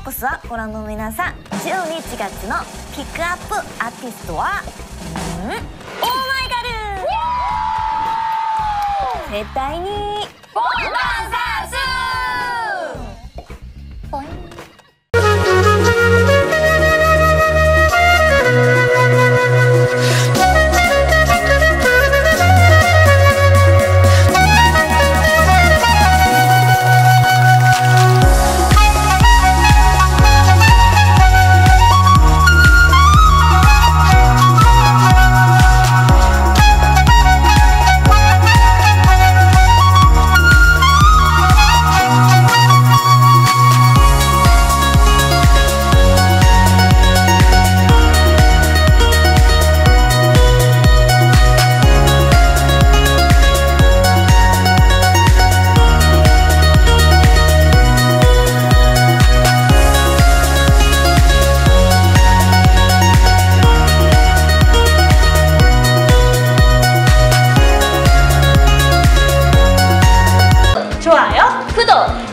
フォーカスはご覧の皆さん、12月のピックアップアーティストはオーマイガル絶対にボンバンサーズ。구독!